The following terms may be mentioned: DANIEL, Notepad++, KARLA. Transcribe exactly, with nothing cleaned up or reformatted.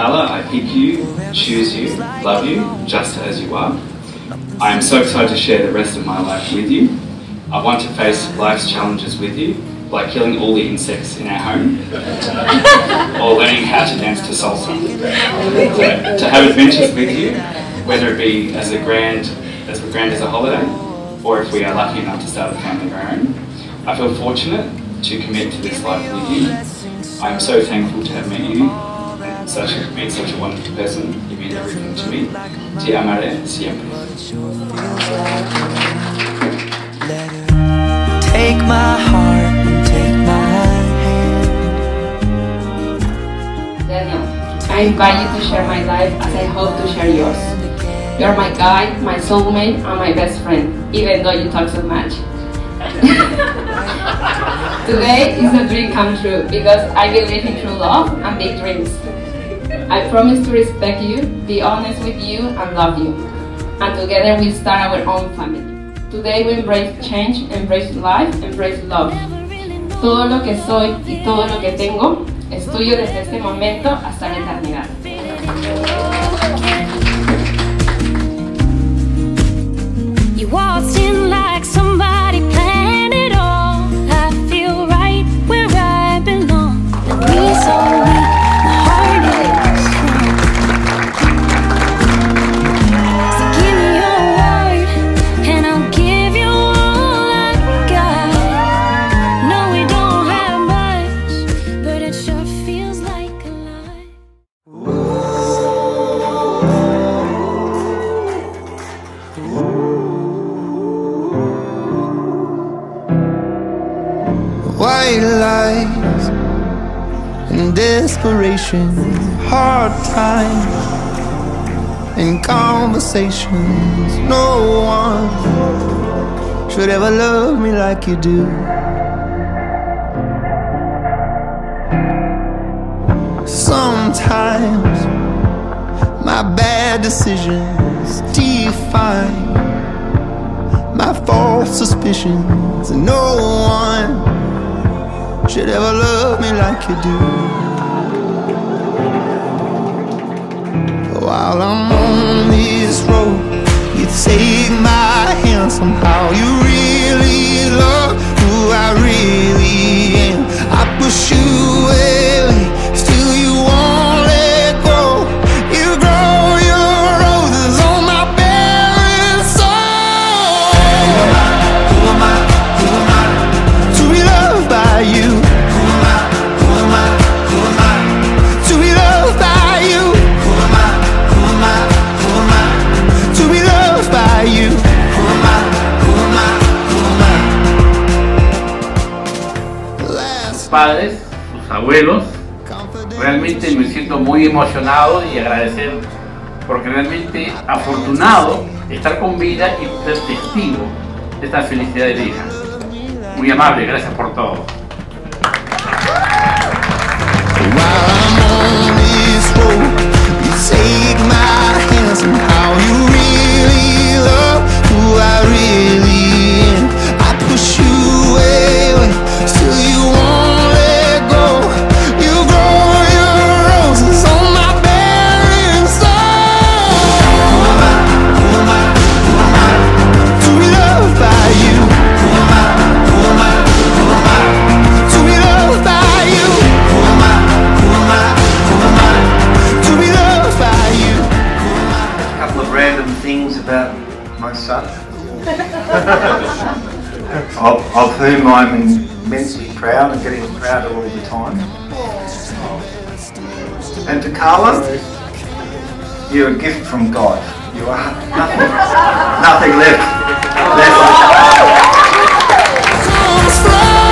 Carla, I pick you, choose you, love you, just as you are. I am so excited to share the rest of my life with you. I want to face life's challenges with you, like killing all the insects in our home, or learning how to dance to salsa. So, to have adventures with you, whether it be as a grand as a grand as a holiday, or if we are lucky enough to start a family of our own. I feel fortunate to commit to this life with you. I am so thankful to have met you, and such a, been such a wonderful person. You mean everything to me. Te amaré siempre. Take my heart and take my hand. Daniel, I invite you to share my life as I hope to share yours. You are my guide, my soulmate, and my best friend, even though you talk so much. Today is a dream come true because I believe in true love and big dreams. I promise to respect you, be honest with you, and love you. And together we'll start our own family. Today we embrace change, embrace life, embrace love. Todo lo que soy y todo lo que tengo es tuyo desde este momento hasta la eternidad. You walked in like somebody planned it all. I feel right where I belong. And we saw me, my heart is strong. So give me your word, and I'll give you all I got. No, we don't have much, but it sure feels like a lot. Ooh. Ooh. Ooh. White lies and desperation, hard times and conversations. No one should ever love me like you do. Sometimes my bad decisions define my false suspicions. No one should ever love me like you do. While I'm on this road, you take my hand somehow. You really love who I really am. I push you away, still you won't let go. You grow your roses on my barren soul. Who am I, who am I, who am I to be loved by you? Padres, sus abuelos, realmente me siento muy emocionado y agradecer porque realmente afortunado estar con vida y ser testigo de esta felicidad de mi hija. Muy amable, gracias por todo. of, of whom I'm immensely proud and getting prouder all the time. And to Carla, you're a gift from God. You are nothing, nothing left. left.